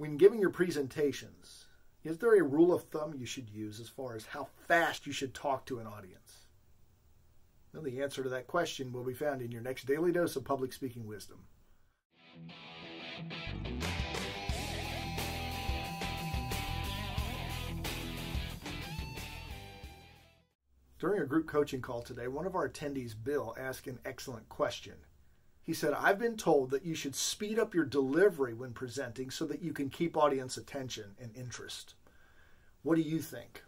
When giving your presentations, is there a rule of thumb you should use as far as how fast you should talk to an audience? Well, the answer to that question will be found in your next Daily Dose of Public Speaking Wisdom. During a group coaching call today, one of our attendees, Bill, asked an excellent question. He said, "I've been told that you should speed up your delivery when presenting so that you can keep audience attention and interest. What do you think?"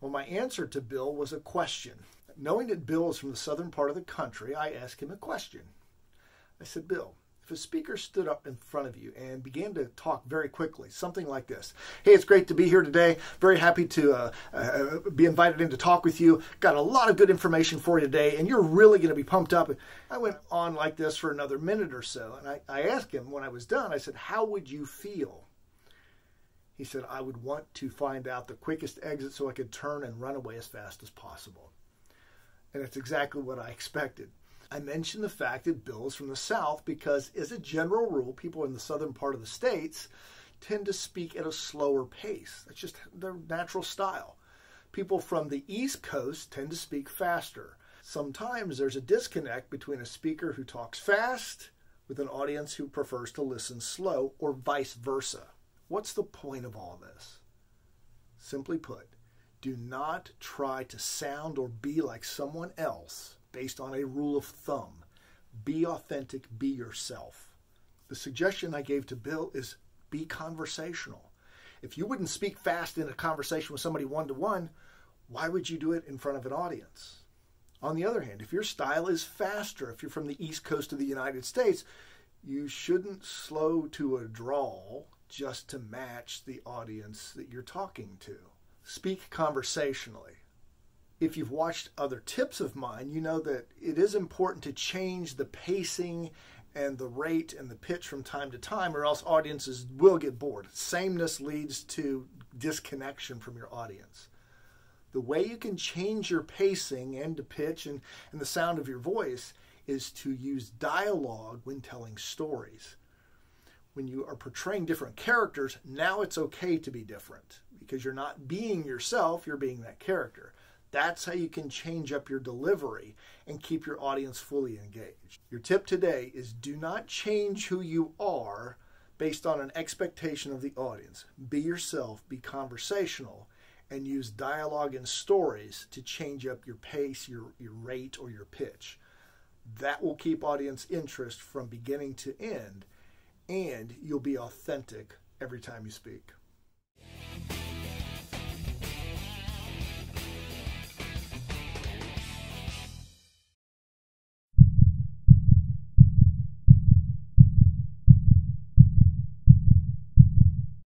Well, my answer to Bill was a question. Knowing that Bill is from the southern part of the country, I asked him a question. I said, "Bill, if a speaker stood up in front of you and began to talk very quickly, something like this, 'Hey, it's great to be here today. Very happy to be invited in to talk with you. Got a lot of good information for you today, and you're really going to be pumped up.'" I went on like this for another minute or so, and I asked him when I was done, I said, "How would you feel?" He said, "I would want to find out the quickest exit so I could turn and run away as fast as possible." And it's exactly what I expected. I mentioned the fact that Bill is from the South because, as a general rule, people in the southern part of the states tend to speak at a slower pace. That's just their natural style. People from the East Coast tend to speak faster. Sometimes there's a disconnect between a speaker who talks fast with an audience who prefers to listen slow, or vice versa. What's the point of all this? Simply put, do not try to sound or be like someone else based on a rule of thumb. Be authentic, be yourself. The suggestion I gave to Bill is be conversational. If you wouldn't speak fast in a conversation with somebody one-to-one, why would you do it in front of an audience? On the other hand, if your style is faster, if you're from the East Coast of the United States, you shouldn't slow to a drawl just to match the audience that you're talking to. Speak conversationally. If you've watched other tips of mine, you know that it is important to change the pacing and the rate and the pitch from time to time, or else audiences will get bored. Sameness leads to disconnection from your audience. The way you can change your pacing and the pitch and the sound of your voice is to use dialogue when telling stories. When you are portraying different characters, now it's okay to be different because you're not being yourself, you're being that character. That's how you can change up your delivery and keep your audience fully engaged. Your tip today is do not change who you are based on an expectation of the audience. Be yourself, be conversational, and use dialogue and stories to change up your pace, your rate, or your pitch. That will keep audience interest from beginning to end, and you'll be authentic every time you speak.